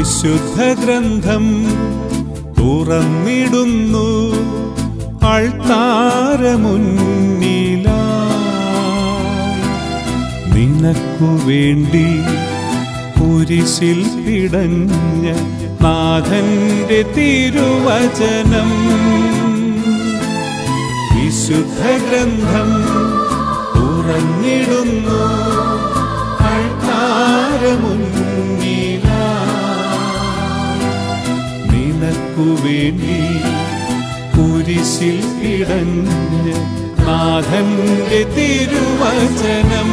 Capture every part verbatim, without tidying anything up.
വിശുദ്ധ ഗ്രന്ഥം തുറന്നിടുന്നു അൾത്താരമുന്നിലായി. നിനക്കു വേണ്ടി കുരിശിൽ പിടഞ്ഞ നാഥന്റെ തിരുവചനം വിശുദ്ധ ഗ്രന്ഥം തുറന്നിടുന്നു നിനക്കു വേണ്ടി കുരിശിൽ പിടഞ്ഞ നാഥന്റെ തിരുവചനം.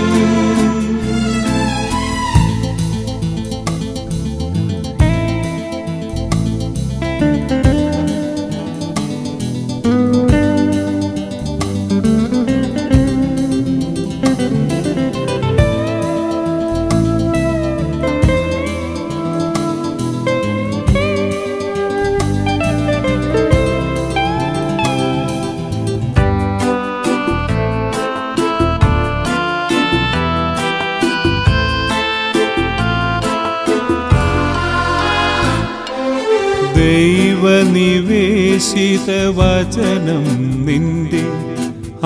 ദൈവനിവേശിത വചനം നിന്റെ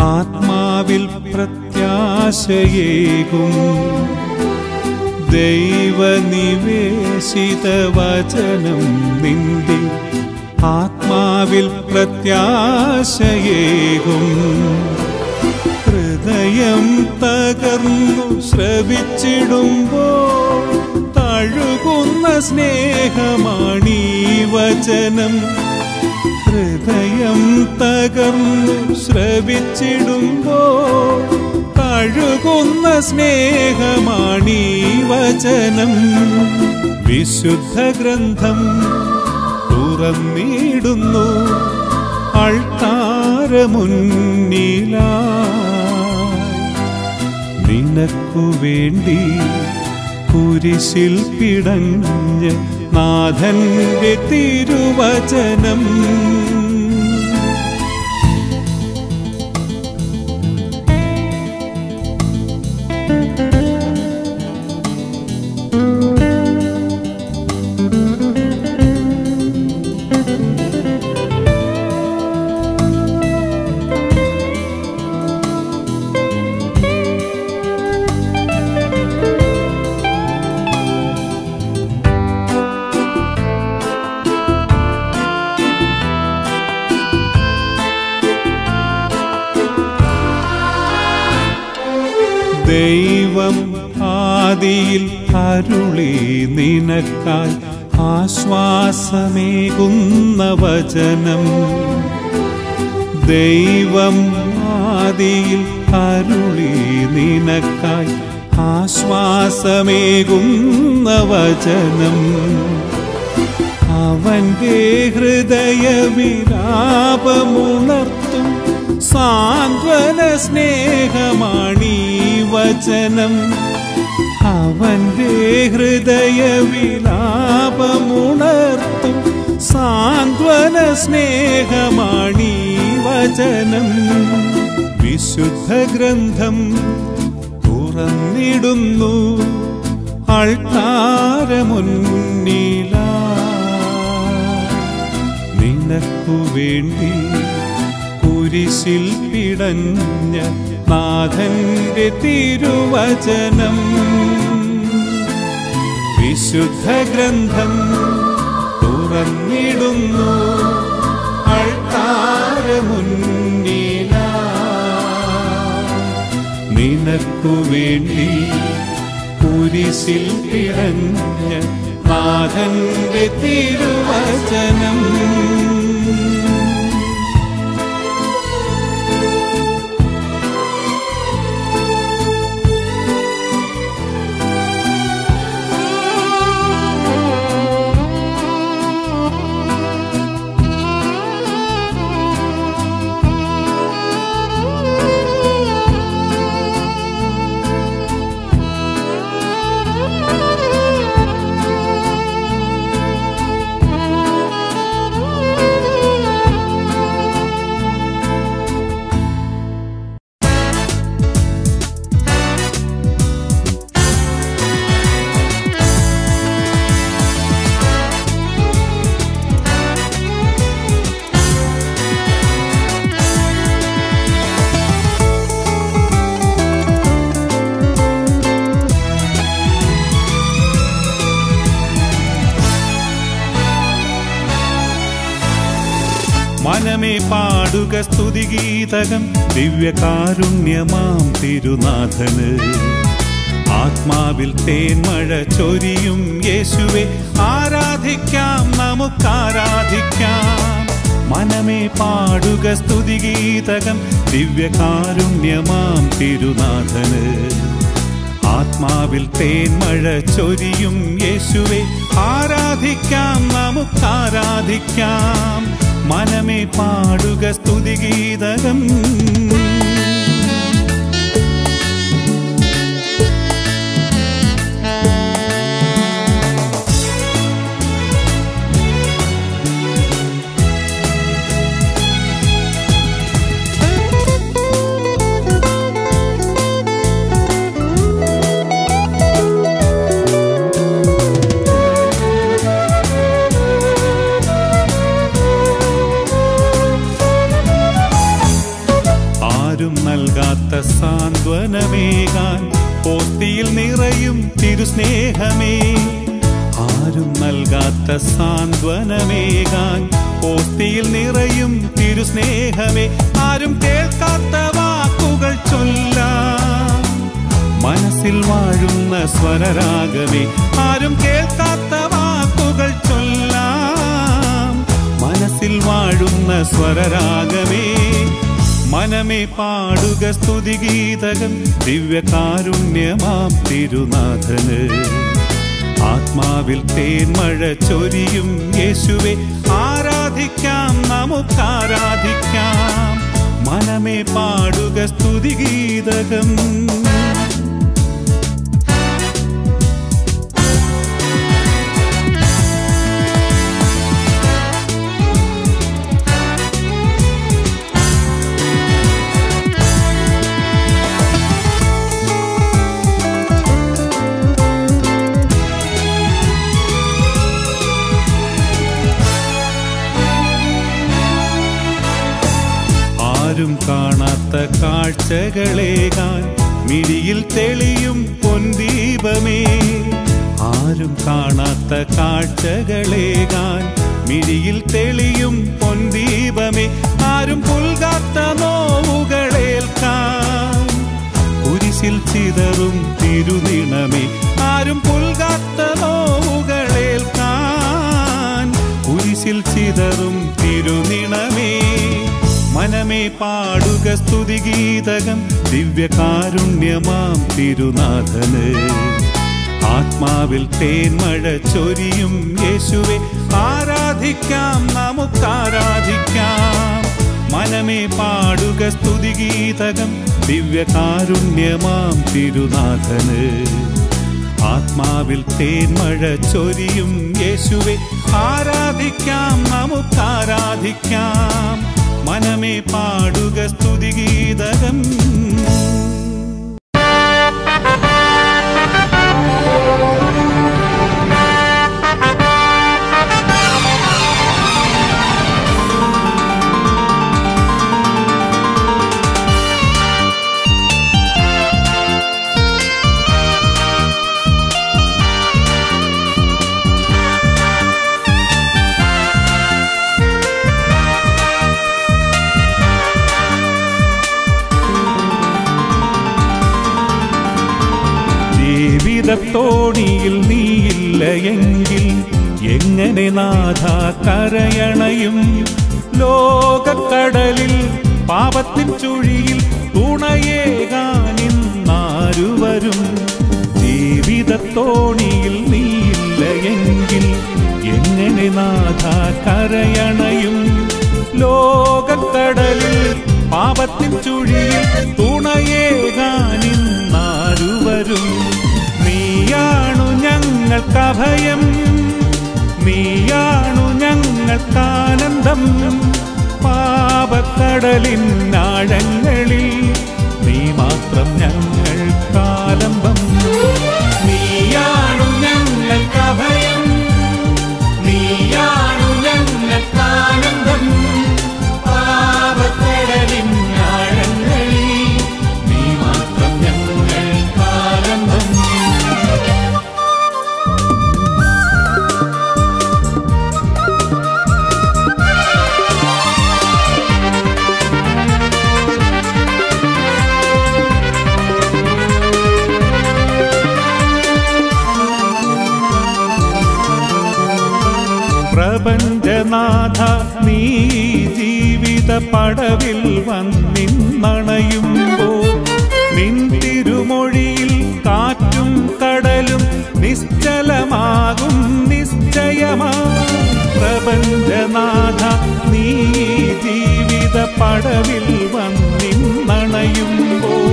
ആത്മാവിൽ പ്രത്യാശയേകും. ദൈവനിവേശിത വചനം നിന്റെ ആത്മാവിൽ പ്രത്യാശയേകും. ഹൃദയം തകർന്നു ശ്രവിച്ചിടുമ്പോൾ തഴുകുന്ന സ്നേഹമാണീ വചനം. ഹൃദയം തകർന്നു ശ്രവിച്ചിടുമ്പോൾ തഴുകുന്ന സ്നേഹമാണീ വചനം. വിശുദ്ധ ഗ്രന്ഥം തുറന്നിടുന്നു അൾത്താരമുന്നിലായി. നിനക്കു വേണ്ടി കുരിശിൽ പിടഞ്ഞ നാഥന്റെ തിരുവചനം. ദൈവം ആദിയിൽ അരുളി നിനക്കാൽ ആശ്വാസമേകുന്ന വചനം. ദൈവം ആദിയിൽ അരുളി നിനക്കാൽ ആശ്വാസമേകുന്ന വചനം. അവൻ്റെ ഹൃദയവിലാപമുണർത്തും സാന്ത്വന സ്നേഹമാണീ വചനം. അവൻ്റെ ഹൃദയവിലാപമുണർത്തും സാന്ത്വന സ്നേഹമാണീ വചനം. വിശുദ്ധ ഗ്രന്ഥം തുറന്നിടുന്നു അൾത്താരമുന്നിലായി. നിനക്കു വേണ്ടി കുരിശിൽ പിടഞ്ഞ നാഥന്റെ തിരുവചനം. വിശുദ്ധ ഗ്രന്ഥം തുറന്നിടുന്നു അൾത്താരമുന്നിലായി. നിനക്കു വേണ്ടി കുരിശിൽ പിടഞ്ഞ നാഥന്റെ തിരുവചനം. पाड़ुक स्तुतिगीतकं दिव्यकारुण्यमां तिरुनाथने आत्माविल तेन्मळ चोरियुम येशुवे आराधिक्याम नमुक्क आराधिक्याम मनमे पाड़ुक स्तुतिगीतकं दिव्यकारुण्यमां तिरुनाथने आत्माविल तेन्मळ चोरियुम येशुवे आराधिक्याम नमुक्क आराधिक्याम मनमे पाडुक स्तुतिगीतकं സാന്ത്വനമേകാൻ പോത്തിയിൽ നിറയും തിരുസ്നേഹമേ ആരും നൽകാത്ത സാന്ത്വനമേകാൻ പോത്തിയിൽ നിറയും തിരുസ്നേഹമേ ആരും കേൾക്കാത്ത വാക്കുകൾ ചൊല്ലാം മനസ്സിൽ വാഴുന്ന സ്വരരാഗമേ ആരും കേൾക്കാത്ത വാക്കുകൾ ചൊല്ലാം മനസ്സിൽ വാഴുന്ന സ്വരരാഗമേ मनमे पाडुक स्तुतिगीतकं दिव्यकारुण्यमां तिरुनाथने आत्माविल तेन्मळ चोरियुम येशुवे आराधिक्याम नमुक्क आराधिक्याम मनमे पाडुक स्तुतिगीतकं കാഴ്ചകളേകാൻ മിഴിയിൽ തെളിയും പൊൻദീപമേ ആരും കാണാത്ത കാഴ്ചകളേകാൻ മിഴിയിൽ തെളിയും പൊൻദീപമേ ആരും പുൽകാത്ത നോവുകളേൽക്കാൻ കുരിശിൽ ചിതറും തിരുനിണമേ ആരും പുൽകാത്ത നോവുകളേൽക്കാൻ കുരിശിൽ ചിതറും തിരുനിണമേ मनमे पाडुक स्तुतिगीतकं दिव्यकारुण्यमां तिरुनाथने आत्माविल तेन्मळ चोरियुम येशुवे आराधिक्याम नमुक्क आराधिक्याम मनमे पाडुक स्तुतिगीतकं दिव्यकारुण्यमां तिरुनाथने आत्माविल तेन्मळ चोरियुम येशुवे आराधिक्याम नमुक्क आराधिक्याम मनमे पाडुक स्तुतिगीतकं തോണിയിൽ നീയില്ലയെങ്കിൽ എങ്ങനെ നാഥ കരയണയും ലോകക്കടലിൽ പാപത്തിൻ ചുഴിയിൽ തുണയേകാനിന്നാരുവരും ജീവിതത്തോണിയിൽ നീയില്ലയെങ്കിൽ എങ്ങനെ നാഥ കരയണയും ലോകക്കടലിൽ പാപത്തിൻ ചുഴിയിൽ തുണയേകാനിന്നാരുവരും നീയാണു ഞങ്ങൾക്കഭയം നീയാണു ഞങ്ങൾക്കാനന്ദം പാപക്കടലിൻ ആഴങ്ങളിൽ നീ മാത്രം ഞങ്ങൾക്കാലംബം നീയാണു ഞങ്ങൾക്കഭയം നീയാണു ഞങ്ങൾക്കാനന്ദം പാപക്കടലിൻ ആഴങ്ങളിൽ നീ മാത്രം ഞങ്ങൾക്കാലംബം നാഥ നീ ജീവിത പടവിൽ വന്നിന്നണയുമ്പോൾ നിൻ തിരുമൊഴിയിൽ കാറ്റും കടലും നിശ്ചലമാകും നിശ്ചയമാ. പ്രപഞ്ചനാഥ നീ ജീവിത പടവിൽ വന്നിന്നണയുമ്പോൾ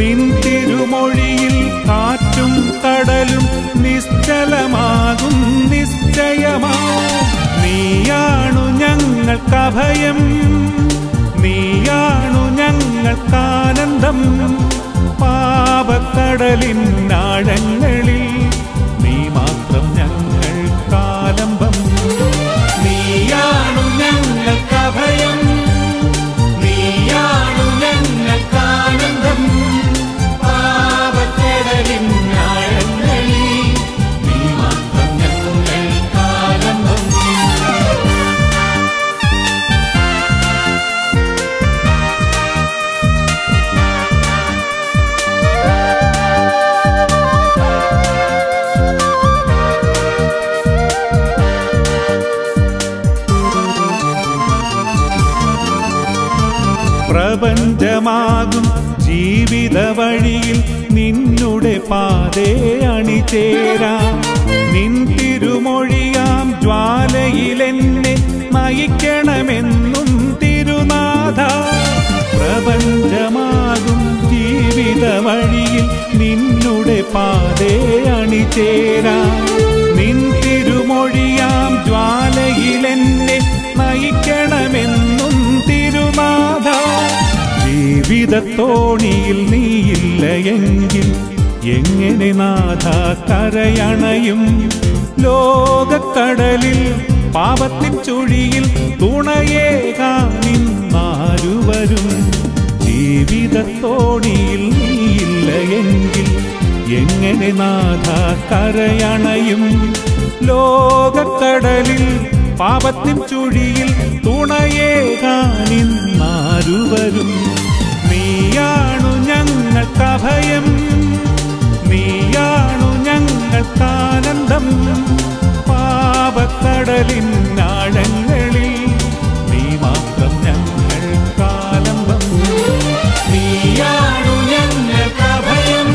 നിൻ തിരുമൊഴിയിൽ കാറ്റും കടലും നിശ്ചലമാകും നിശ്ചയമാ. നീയാണു ഞങ്ങൾക്കഭയം, നീയാണു ഞങ്ങൾക്കാനന്ദം, പാപക്കടലിൻ ആഴങ്ങളിൽ നീ മാത്രം ഞങ്ങൾക്കാലംബം. നീയാണു ഞങ്ങൾക്കഭയം, നീയാണു ഞങ്ങൾക്കാനന്ദം, പാപക്കടലിൻ പ്രപഞ്ചമാകും ജീവിത വഴിയിൽ നിന്നുടെ പാതേ അണിചേരാം. നിൻ തിരുമൊഴിയാം ജ്വാലയിലെന്നെ നയിക്കണമെന്നും തിരുനാഥ. പ്രപഞ്ചമാകും ജീവിത വഴിയിൽ നിന്നുടെ പാതേ അണിചേരാം. നിൻ തിരുമൊഴിയാം ജ്വാലയിലെന്നെ നയിക്കണമെന്നും തിരുനാഥ. ജീവിതത്തോണിയിൽ നീയില്ലയെങ്കിൽ എങ്ങനെ നാഥ കരയണയും? ലോകക്കടലിൽ പാപത്തിൻ ചുഴിയിൽ തുണയേകാൻ നിന്നാരു വരും? ജീവിതത്തോണിയിൽ നീയില്ലയെങ്കിൽ എങ്ങനെ നാഥ കരയണയും? ലോകക്കടലിൽ പാപത്തിൻ ചുഴിയിൽ തുണയേകാൻ നിന്നാരു വരും? നീയാണു ഞങ്ങൾക്കഭയം, നീയാണു ഞങ്ങൾക്കാനന്ദം, പാപക്കടലിൻ ആഴങ്ങളിൽ നീ മാത്രം ഞങ്ങൾക്കാലംബം. നീയാണു ഞങ്ങൾക്കഭയം,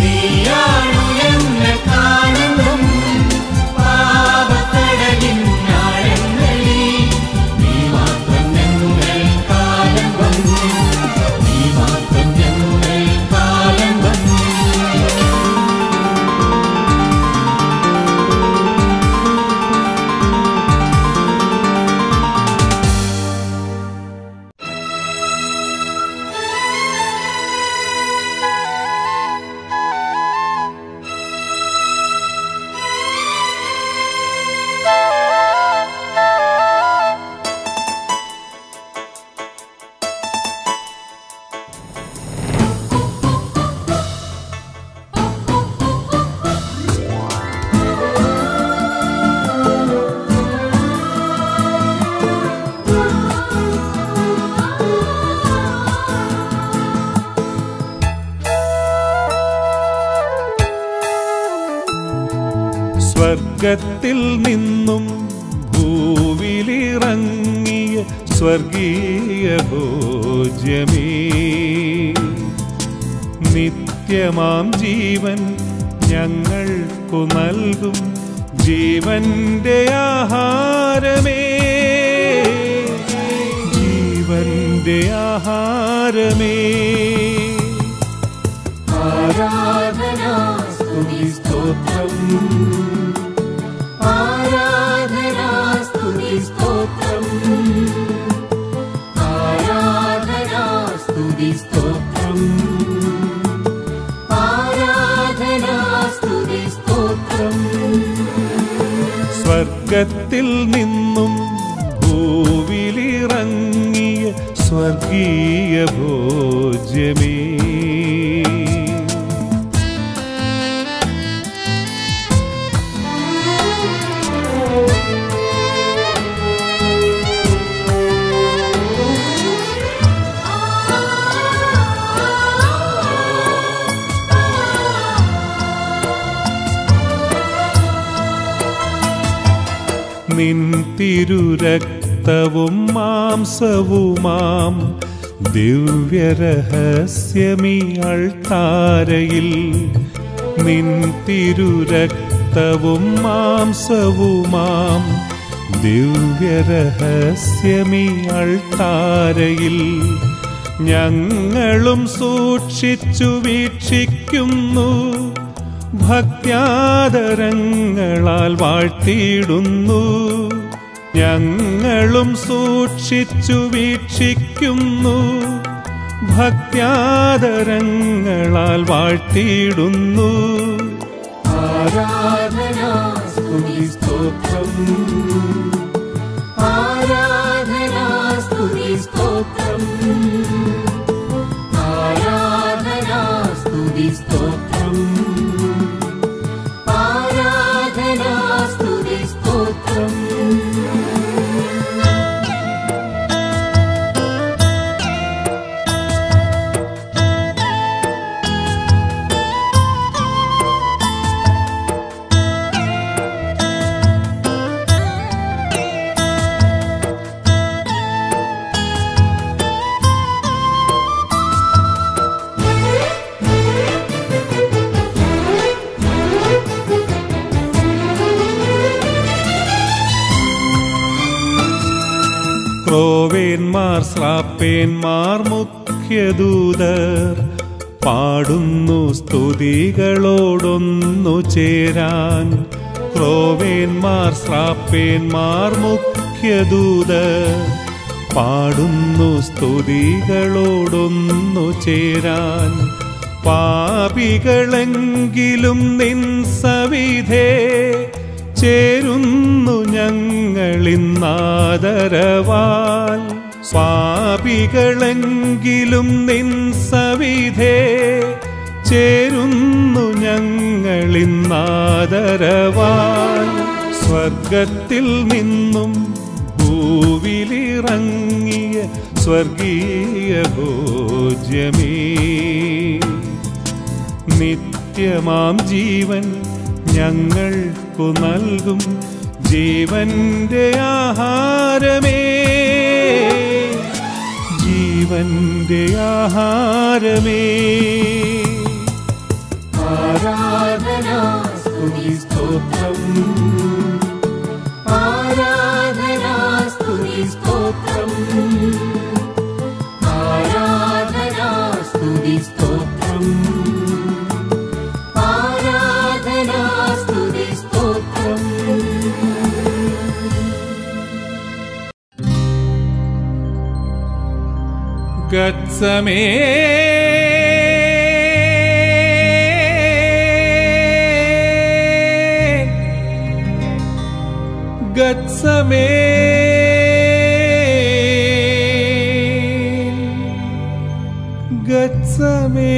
നീയാണു ഞങ്ങൾക്കാനന്ദം, പാപക്കടലിൻ ആഴങ്ങളിൽ നീ മാത്രം ഞങ്ങൾക്കാലംബം. സ്വർഗത്തിൽ നിന്നും ഭൂവിലിറങ്ങിയ സ്വർഗീയ ഭോജ്യമേ, നിത്യമാം ജീവൻ ഞങ്ങൾക്കു നൽകും ജീവന്റെ ആഹാരമേ. ജീവന്റെ ആഹാരമേ, ആരാധന സ്തുതി സ്തോത്രം, ആരാധനാ സ്തുതി സ്തോത്രം, ആരാധനാ സ്തുതി സ്തോത്രം, ആരാധനാ സ്തുതി സ്തോത്രം. സ്വർഗത്തിൽ നിന്നും ഭൂവിലിറങ്ങിയ സ്വർഗീയ ഭോജ്യമേ, നിൻ തിരുരക്തവും മാംസവുമാം ദിവ്യരഹസ്യമീ അൾത്താരയിൽ. നിൻ തിരുരക്തവും മാംസവുമാം ദിവ്യരഹസ്യമീ അൾത്താരയിൽ ഞങ്ങളും സൂക്ഷിച്ചു വീക്ഷിക്കുന്നു, ഭക്ത്യാദരങ്ങളാൽ വാഴ്ത്തിയിടുന്നു. ഞങ്ങളും സൂക്ഷിച്ചു വീക്ഷിക്കുന്നു, ഭക്ത്യാദരങ്ങളാൽ വാഴ്ത്തിയിടുന്നു. ആരാധന സ്തുതി സ്തോത്രം, ആരാധന സ്തുതി സ്തോത്രം, ആരാധന സ്തുതി സ്തോത്രം, ആരാധന സ്തുതി സ്തോത്രം. ക്രോവേന്മാർ ശ്രാപ്പേന്മാർ മുഖ്യദൂതർ പാടുന്നു സ്തുതികളോടൊന്നു ചേരാൻ. ക്രോവേന്മാർ ശ്രാപ്പേന്മാർ മുഖ്യദൂതർ പാടുന്നു സ്തുതികളോടൊന്നു ചേരാൻ. പാപികളെങ്കിലും നിൻ സവിധേ ചേരുന്നു ഞങ്ങളിന്നാദരവാൽ. പാപികളെങ്കിലും നിൻ സവിധേ ചേരുന്നു ഞങ്ങളിന്നാദരവാൽ. സ്വർഗത്തിൽ നിന്നും ഭൂവിലിറങ്ങിയ സ്വർഗീയ ഭോജ്യമേ, നിത്യമാം ജീവൻ ഞങ്ങൾക്കു നൽകും ജീവന്റെ ആഹാരമേ. ജീവന്റെ ആഹാരമേ, ആരാധന സ്തുതി സ്തോത്രം, ആരാധന സ്തുതി സ്തോത്രം, ആരാധന സ്തുതി സ്തോത്രം. ഗത്സമേ ഗത്സമേ ഗത്സമേ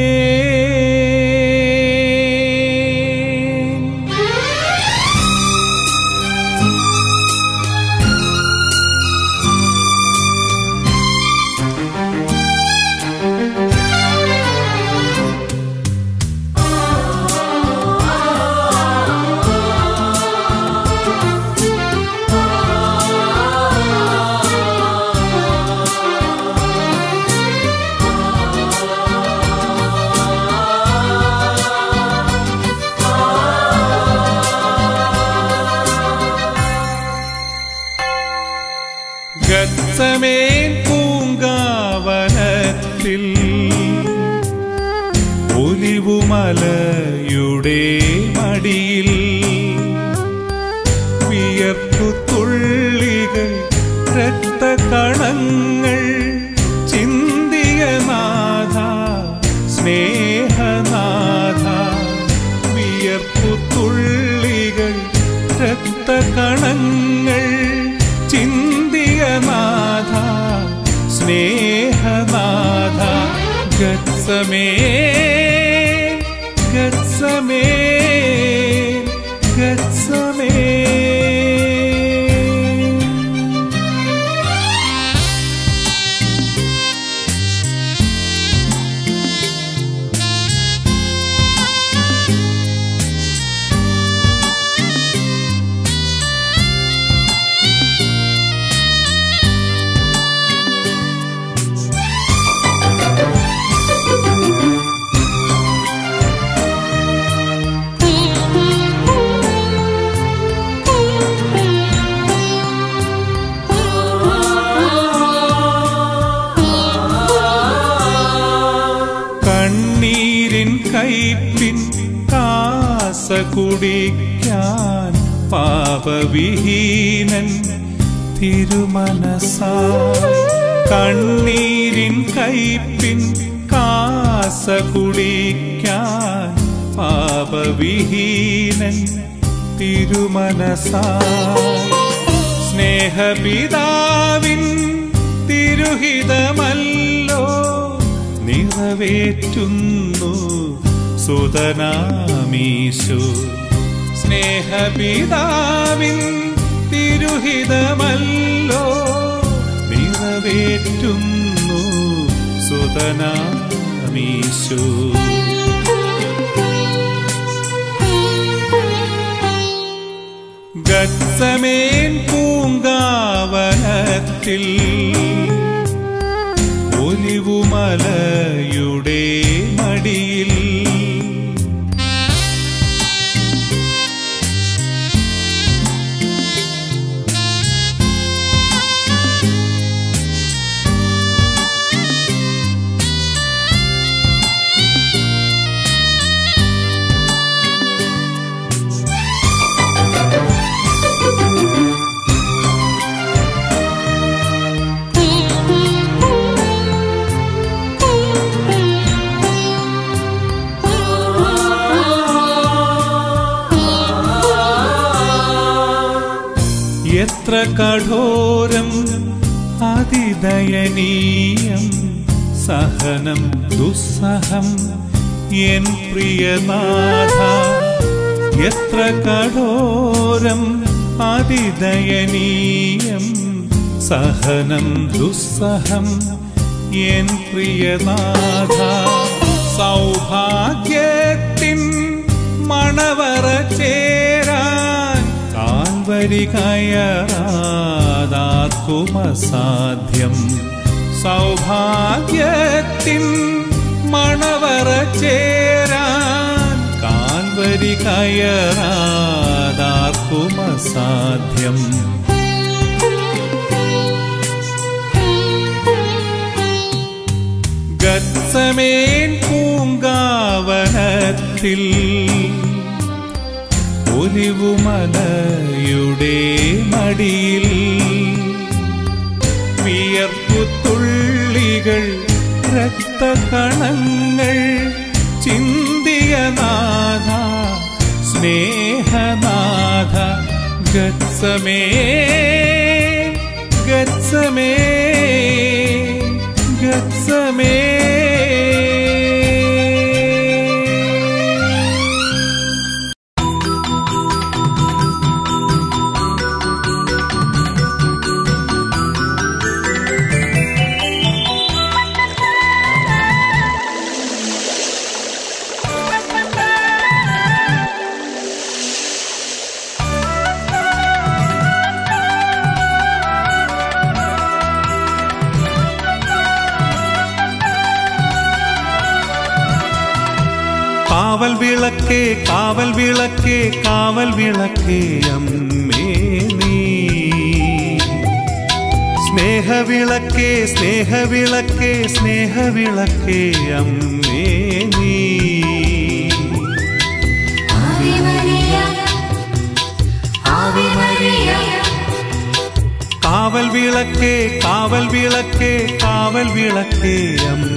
ഗത്സമേൻ പൂങ്കാവനത്തിൽ ഒലിവുമലയുടെ മടിയിൽ വിയർപ്പുതുള്ളികൾ രക്തകണങ്ങൾ ചിന്തിയ നാഥ സ്നേഹനാഥ. വിയർപ്പുതുള്ളികൾ രക്തകണങ്ങൾ നാഥ സ്നേഹനാഥ. ഗത്സമേ ഗത്സമേ ഗത്സമേ നീരിൻ കൈപ്പിൻ കാസ കുടിക്കാൻ പാപവിഹീനൻ തിരുമനസാ. കണ്ണീരിൻ കൈപ്പിൻ കാസ കുടിക്കാൻ പാപവിഹീനൻ തിരുമനസാ. സ്നേഹപിതാവിൻ തിരുഹിതമല്ലോ നിറവേറ്റുന്നു സുതനാമീശോ. സ്നേഹപിതാവിൻ തിരുഹിതമല്ലോ നിറവേറ്റുന്നു സുതനാമീശോ. ഗത്സമേൻ പൂങ്കാവനത്തിൽ ഒലിവുമലയുടെ മടിയിൽ എത്ര കഠോരം അതിദയനീയം സഹനം ദുസ്സഹം എൻ പ്രിയനാഥ. എത്ര കഠോരം അതിദയനീയം സഹനം ദുസ്സഹം എൻ പ്രിയനാഥ. സൗഭാഗ്യത്തിൻ മണവറ ചേരാൻ യറാതാർക്കുമസാധ്യം. സൗഭാഗ്യത്തിൻ മണവറ ചേരാൻ കാൽവരി കയറാതാർക്കുമസാധ്യം. ഗത്സമേൻ പൂങ്കാവനത്തിൽ ഒലിവുമലയുടെ മടിയിൽ വിയർപ്പുത്തുള്ളികൾ രക്തകണങ്ങൾ ചിന്തിയനാഥ സ്നേഹനാഥ. ഗത്സമേ ഗത്സമേ ഗത്സമേ വിളക്കേ കാവൽ വിളക്കേ കാവൽ വിളക്കേ അമ്മേ നീ. സ്നേഹവിളക്കേ സ്നേഹവിളക്കേ സ്നേഹവിളക്കേ അമ്മേ നീ. കാവൽ വിളക്കേ കാവൽ വിളക്കേ കാവൽ വിളക്കേ അമ്മേ നീ.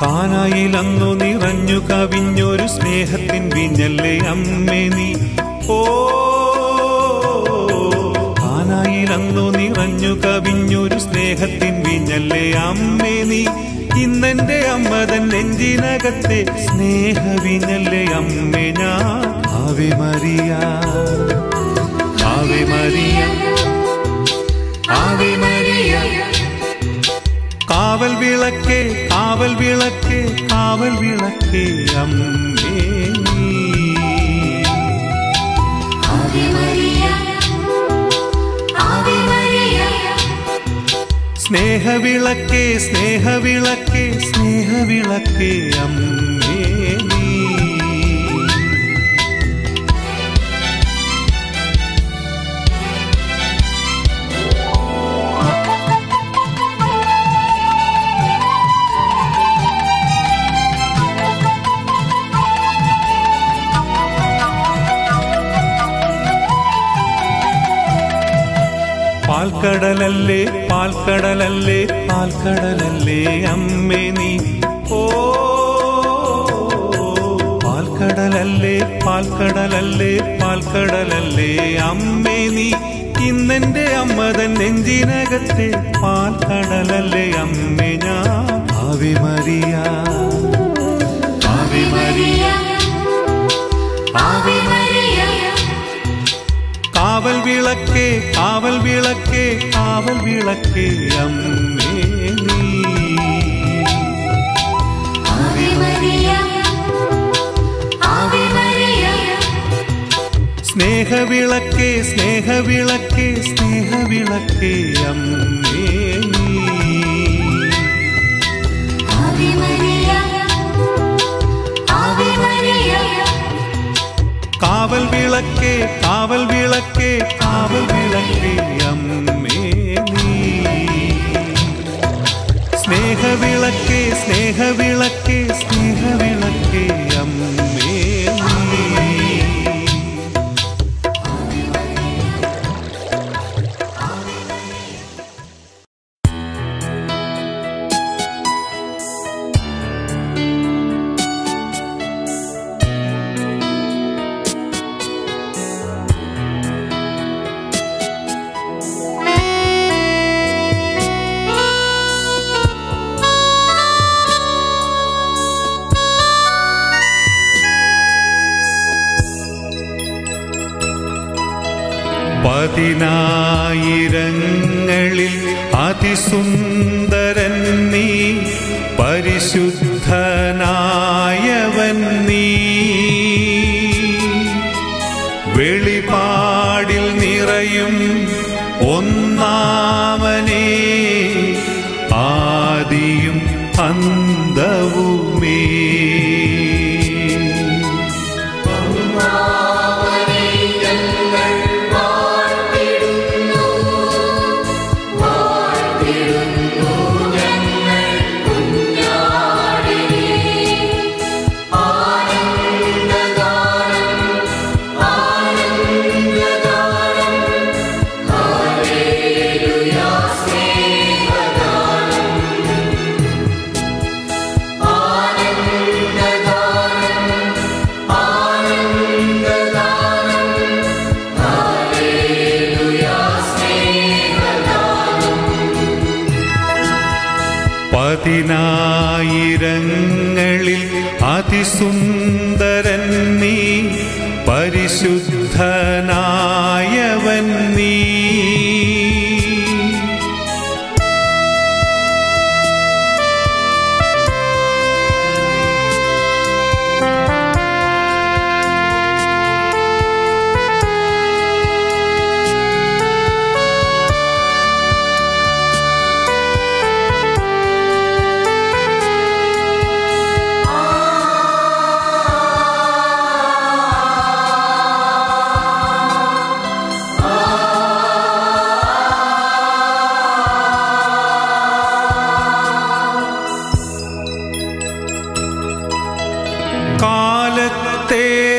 കാനായിലന്നു നിറഞ്ഞു കവിഞ്ഞൊരു സ്നേഹത്തിൻ വിഞ്ഞല്ലേ അമ്മേ നീ. ഓ കാനായിലന്നു നിറഞ്ഞു കവിഞ്ഞൊരു സ്നേഹത്തിൻ വിഞ്ഞല്ലേ അമ്മേ നീ. ഇന്നെന്റെ അമ്മതൻ നെഞ്ചിനകത്തെ സ്നേഹവിഞ്ഞല്ലേ അമ്മേ ഞാൻ. ആവേ മറിയ ആവേ മറിയ വിളക്കേ കാവൽ വിളക്കേ കാവൽ വിളക്കേ അമ്മേ നീ ആവി മരിയ ആവി മരിയ സ്നേഹ വിളക്കേ സ്നേഹ വിളക്കേ സ്നേഹ വിളക്കേ അമ്മേ നീ പാൽക്കടലല്ലേ പാൽക്കടലല്ലേ പാൽക്കടലല്ലേ അമ്മേ നീ ഓ പാൽക്കടലല്ലേ പാൽക്കടലല്ലേ പാൽക്കടലല്ലേ അമ്മേ നീ ഇന്നെന്റെ അമ്മ തൻ നെഞ്ചിനകത്തെ പാൽക്കടലല്ലേ അമ്മേ ഞാൻ ആവി മരിയ ആവി മരിയ ആവി മരിയ कावल विलक्के कावल विलक्के कावल विलक्के अम्मे नी आवे मरिया आवे मरिया स्नेह विलक्के स्नेह विलक्के स्नेह विलक्के अम्मे नी आवे मरिया आवे मरिया कावल विलक्के कावल विलक्के कावल विलक्के अम्मे नी स्नेह विलक्के स्नेह विलक्के स्नेह विलक्के अम्मे नी പതിനായിരങ്ങളിൽ അതിസുന്ദരൻ നീ പരിശുദ്ധനായവൻ നീ വെളിപാടിൽ നിറയും ഒന്നാമനേ ആദിയും അന്തവുമേ പതിനായിരങ്ങളിൽ അതിസുന്ദരൻ നീ പരിശുദ്ധനായവൻ നീ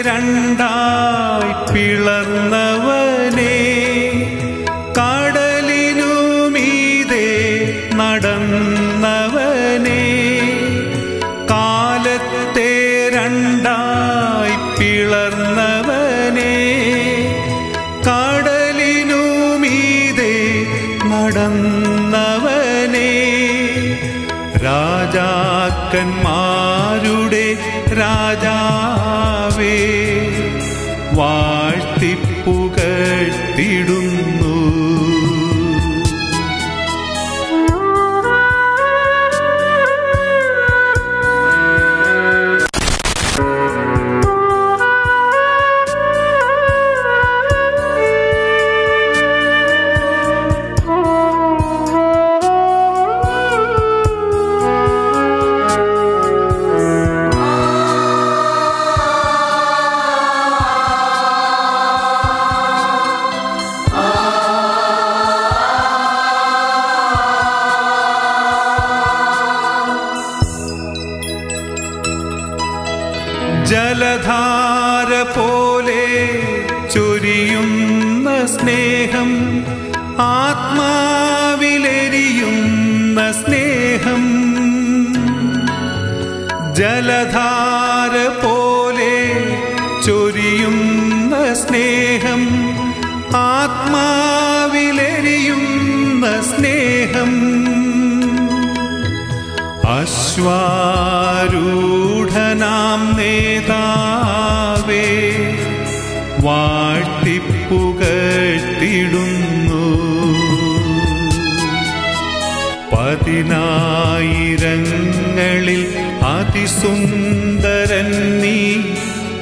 രണ്ടായി പിളർന്നവനെ കടലിനുമീതെ നടന്നവനെ കാലത്തെ രണ്ടായി പിളർന്നവനെ കടലിനുമീതെ നടന്നവനെ രാജാക്കന്മാരുടെ രാജാവേ വാഴ്ത്തിപ്പുകഴ്ത്തിടുന്നു സ്നേഹം ആത്മാവിലെരിയുന്ന സ്നേഹം ജലധാര പോലെ ചൊരിയുന്ന സ്നേഹം ആത്മാവിലെരിയുന്ന സ്നേഹം അശ്വാരൂഢനാം നേതാവേ വാഴ്ത്തിപ്പുകഴ്ത്തിടുന്നു പതിനായിരങ്ങളിൽ അതിസുന്ദരൻ നീ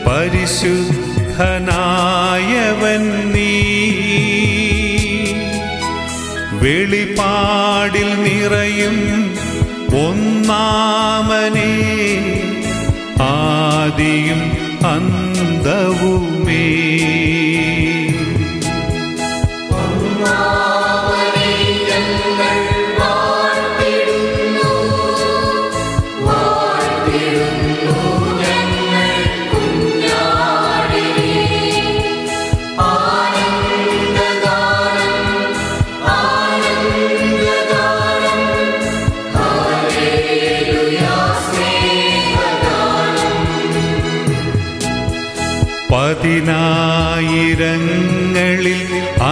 പരിശുദ്ധനായവൻ നീ വെളിപ്പാടിൽ നിറയും ഒന്നാമനേ ആദിയും അന്തവുമേ പതിനായിരങ്ങളിൽ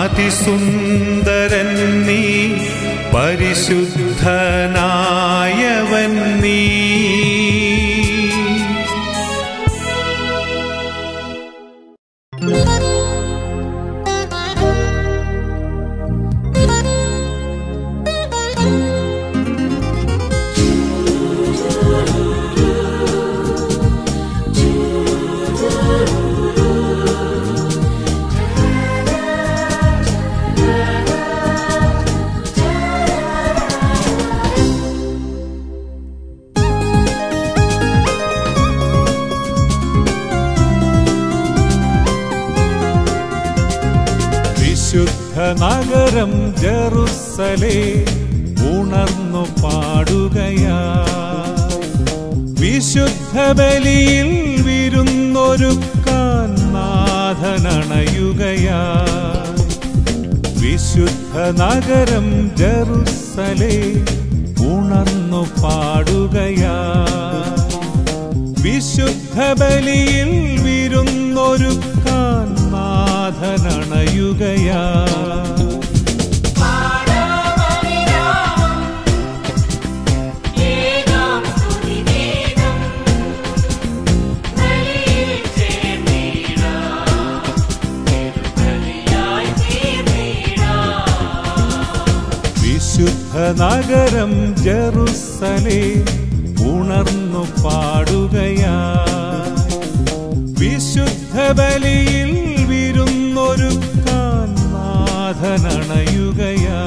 അതിസുന്ദരൻ നീ പരിശുദ്ധനായവൻ നീ നഗരം ജെറുസലേ ഉണർന്നു പാടുകയാ വിശുദ്ധ ബലിയിൽ വിരുന്നൊരുക്കാൻ നാഥനണയുകയാ വിശുദ്ധ നഗരം ജെറുസലേ ഉണർന്നു പാടുകയാ വിശുദ്ധ ബലിയിൽ വിരുന്നൊരുക്കാൻ നാഥനണയുകയാ നഗരം ജെറുസലേ ഉണർന്നു പാടുകയാ വിശുദ്ധ ബലിയിൽ വിരുന്നൊരുക്കാൻ നാഥനണയുകയാ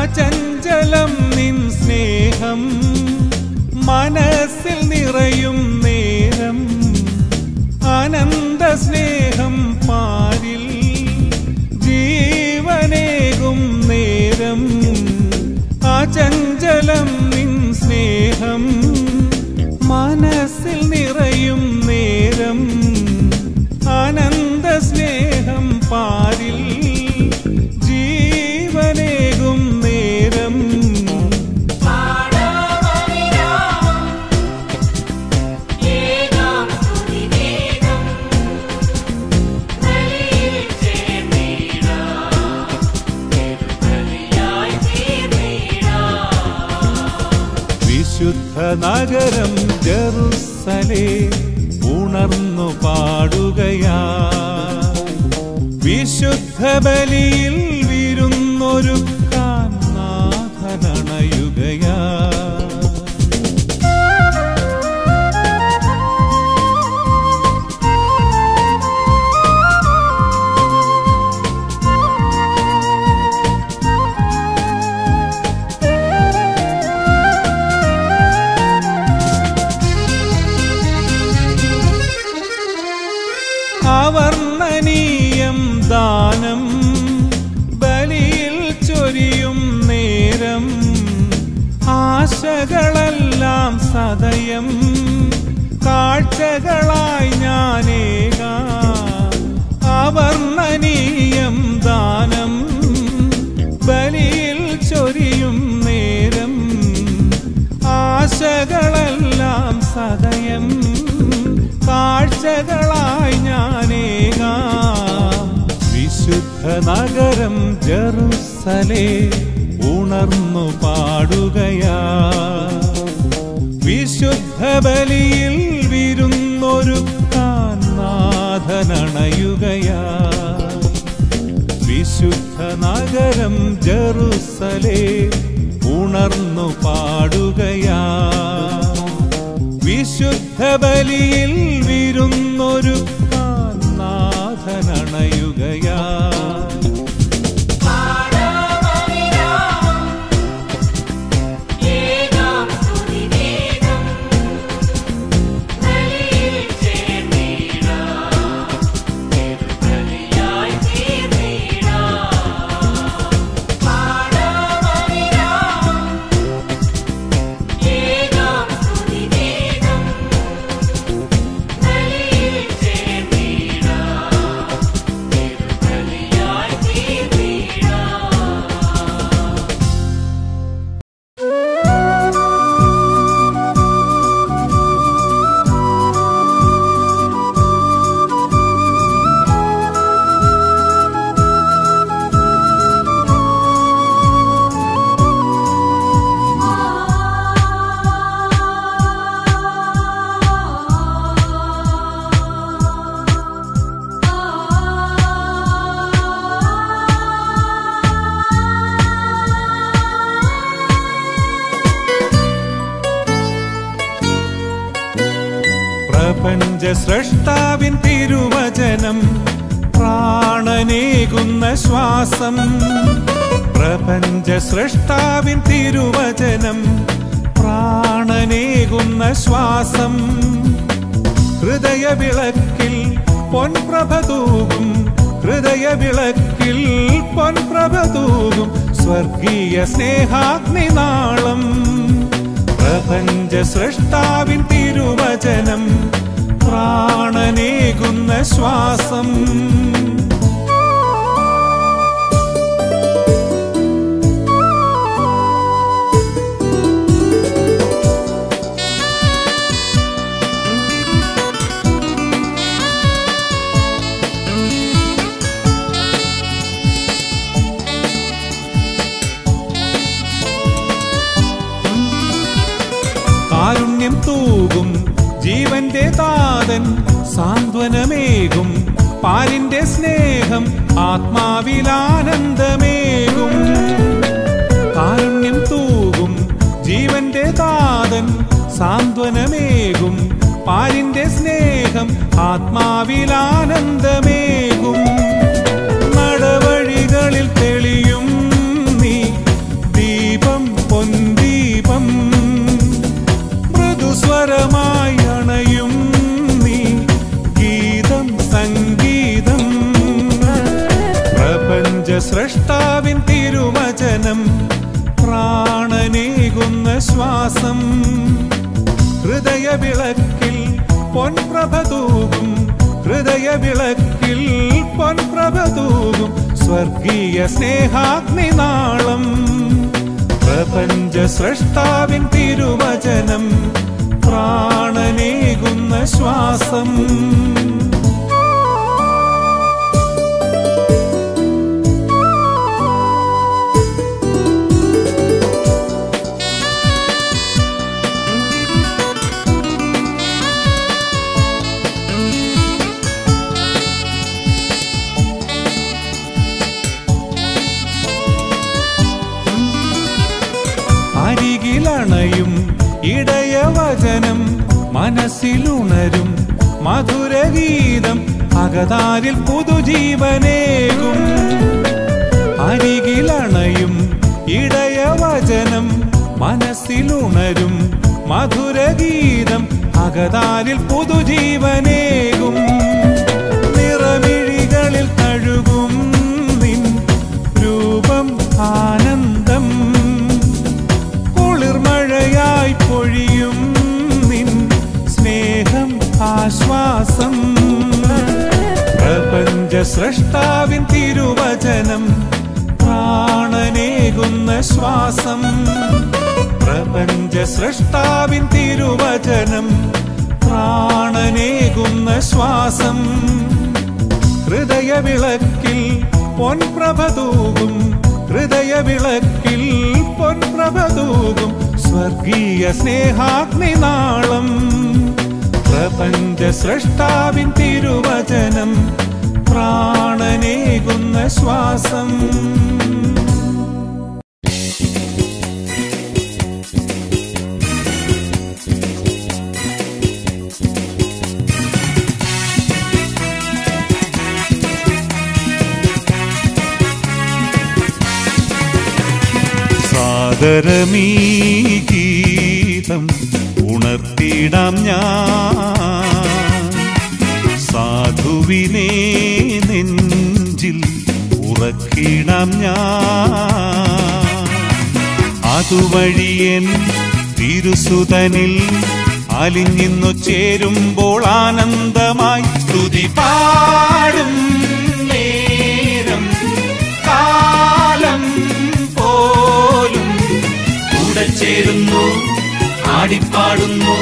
അചഞ്ചലം നിൻ സ്നേഹം മനസ്സിൽ നിറയും നേരം അനന്ത സ്നേഹം പാരിൽ ജീവനേകും നേരം അചഞ്ചലം നിൻ സ്നേഹം മനസ്സിൽ നിറയും നേരം അനന്ത സ്നേഹം പാരിൽ നഗരം ജെറുസലേ ഉണർന്നു പാടുകയാ വിശുദ്ധ ബലിയിൽ വിരുന്നൊരുക്കാൻ നാഥനണയുകയാ ദാനം ബലിയിൽ ചൊരിയും നേരം ആശകളെല്ലാം സദയം കാഴ്ചകളായി ഞാനേക അവർണ്ണനീയം ദാനം ബലിയിൽ ചൊരിയും നേരം ആശകളെല്ലാം സദയം കാഴ്ചകളായി ഞാനേക വിശുദ്ധ നഗരം ജെറുസലേ ഉണർന്നു പാടുകയാ വിശുദ്ധ ബലിയിൽ വിരുന്നൊരുക്കാൻ നാഥനണയുകയാ വിശുദ്ധ നഗരം ജെറുസലേ ഉണർന്നു പാടുകയാ വിശുദ്ധ ബലിയിൽ വിരുന്നൊരുക്കാൻ നാഥനണയുകയാ സൃഷ്ടാവിൻ തിരുവചനം പ്രാണനേകുന്ന ശ്വാസം പ്രപഞ്ച സൃഷ്ടാവിൻ തിരുവചനം പ്രാണനേകുന്ന ശ്വാസം ഹൃദയവിളക്കിൽ പൊൻപ്രഭ തൂകും ഹൃദയവിളക്കിൽ പൊൻപ്രഭ തൂകും സ്വർഗീയ സ്നേഹാഗ്നിനാളം പ്രപഞ്ച സൃഷ്ടാവിൻ തിരുവചനം പ്രാണനേകുന്ന ശ്വാസം കാരുണ്യം തൂകും ജീവന്റെ താതൻ സാന്ത്വനമേകും പാലിന്റെ സ്നേഹം ആത്മാവിലാനന്ദമേകും കാരുണ്യം തൂകും ജീവന്റെ താതൻ സാന്ത്വനമേകും പാലിന്റെ സ്നേഹം ആത്മാവിലാനന്ദമേകും നടവഴികളിൽ തെളിയും നീ ദീപം പൊൻദീപം മൃദുസ്വരമായി സൃഷ്ടാവിൻ തിരുവചനം പ്രാണനേകുന്ന ശ്വാസം ഹൃദയവിളക്കിൽ പൊൻപ്രഭ തൂകും ഹൃദയവിളക്കിൽ പൊൻപ്രഭ തൂകും സ്വർഗീയ സ്നേഹാഗ്നിനാളം പ്രപഞ്ച സൃഷ്ടാവിൻ തിരുവചനം പ്രാണനേകുന്ന ശ്വാസം ണയും ഇടയവചനം മനസ്സിലുണരും മധുരഗീതം അകതാരിൽ പുതുജീവനേകും അരികിലണയും ഇടയവചനം മനസ്സിലുണരും മധുരഗീതം അകതാരിൽ പുതുജീവനേകും നിറമിഴികളിൽ കഴുകും നിൻ രൂപം ആനന്ദം കുളിർമഴയായി പൊഴിയും നിൻ സ്നേഹം ആശ്വാസം പ്രപഞ്ച സൃഷ്ടാവിൻ തിരുവചനം പ്രാണനേകുന്ന ശ്വാസം പ്രപഞ്ച സൃഷ്ടാവിൻ തിരുവചനം പ്രാണനേകുന്ന ശ്വാസം ഹൃദയവിളക്കിൽ പൊൻപ്രഭ തൂകും ഹൃദയവിളക്കിൽ പൊൻപ്രഭ തൂകും സ്വർഗീയ സ്നേഹാഗ്നിനാളം പ്രപഞ്ച സൃഷ്ടാവിൻ തിരുവചനം പ്രാണനേകുന്ന ശ്വാസം സാദരമീ ഗീതം ഉണർത്തിടാം ഞാൻ സാധുവിനെ നെഞ്ചിൽ ഉറക്കിടാം ഞാൻ അതുവഴിയൻ തിരുസുതനിൽ അലിഞ്ഞിന്നു ചേരുമ്പോൾ ആനന്ദമായി സ്തുതി പാടും നേരം കാലം പോലും കൂടെ ചേരുന്നു ആടിപ്പാടുന്നു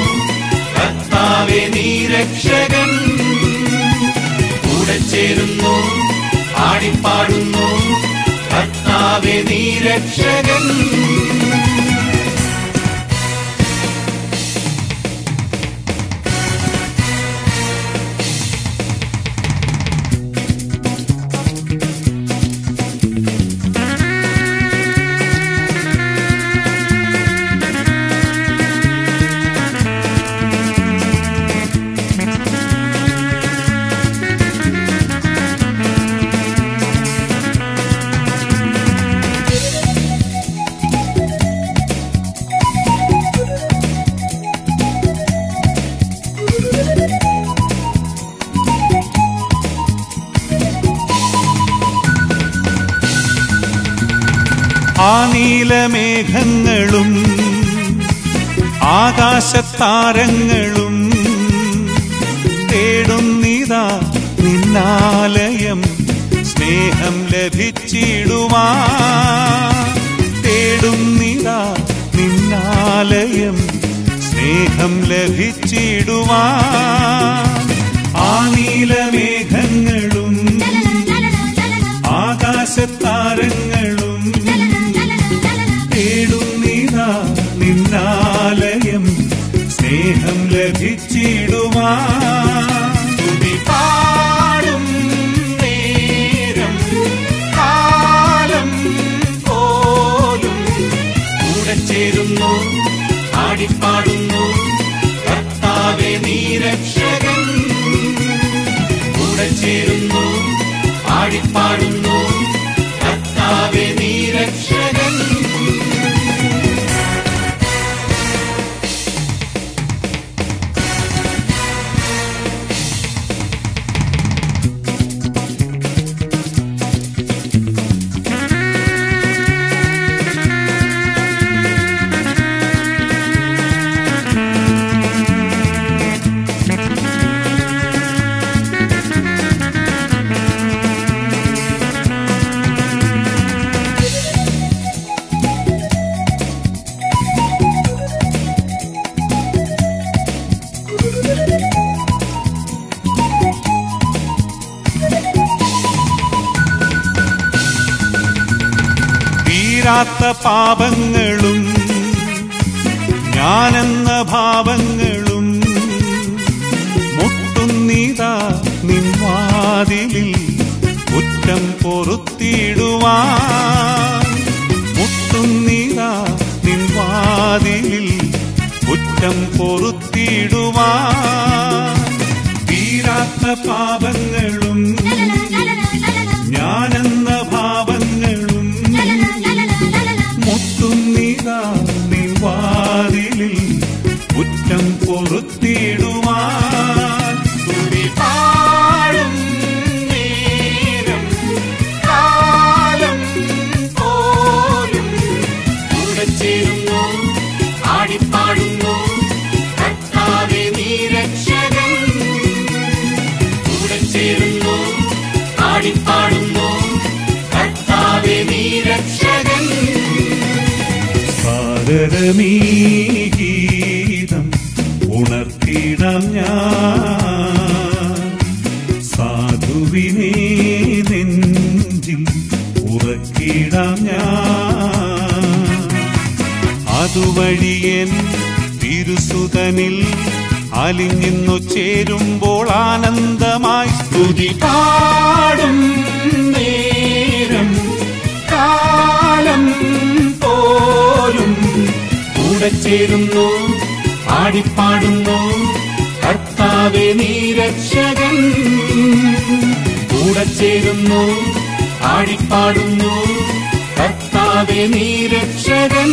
കർത്താവേ നീ രക്ഷകൻ കൂടെ ചേരുന്നു ആടിപ്പാടുന്നു കർത്താവേ നീ രക്ഷകൻ മേഘങ്ങളും ആകാശത്താരങ്ങളും തേടുന്നിതാ നിന്നാലയം സ്നേഹം ലഭിച്ചിടുമാ തേടുന്നിതാ നിന്നാലയം സ്നേഹം ലഭിച്ചിടുമാ ആ നീലമേഘങ്ങളും ആകാശത്താരങ്ങളും നിന്നാലയം സ്നേഹം ലഭിച്ചിടുവാ സ്തുതി പാടും നേരം കാലം പോലും കൂടെ ചേരുന്നു ആടിപ്പാടുന്നു കർത്താവേ നീ രക്ഷകൻ കൂടെ ചേരുന്നു ആടിപ്പാടുന്നു കർത്താവേ നീ രക്ഷകൻ പാപങ്ങളും ഞാനെന്ന ഭാവങ്ങളും മുട്ടുന്നിതാ നിൻവാതിലിൽ കുറ്റം പൊറുത്തിടുവാൻ മുട്ടുന്നിതാ നിൻവാതിലിൽ കുറ്റം പൊറുത്തിടുവാൻ തീരാത്ത പാപങ്ങളും ഞാനെന്ന കുറ്റം പൊറുത്തിടുവാൻ സ്തുതി പാടും നേരം ഉണർത്തീടമീ ഗീതം ഉണർത്തീടം ഞാൻ സാധുവിനെ നെഞ്ചിൽ ഉറക്കിടാം ഞാൻ അതുവഴിയൻ തിരുസുതനിൽ അലിഞ്ഞു ചേരുമ്പോൾ ആനന്ദമായി സ്തുതി പാടും നേരം കാലം പോലും കൂടെ ചേരുന്നു പാടിപ്പാടുന്നു കർത്താവേ നീ രക്ഷകൻ കൂടെ ചേരുന്നു പാടിപ്പാടുന്നു കർത്താവേ നീ രക്ഷകൻ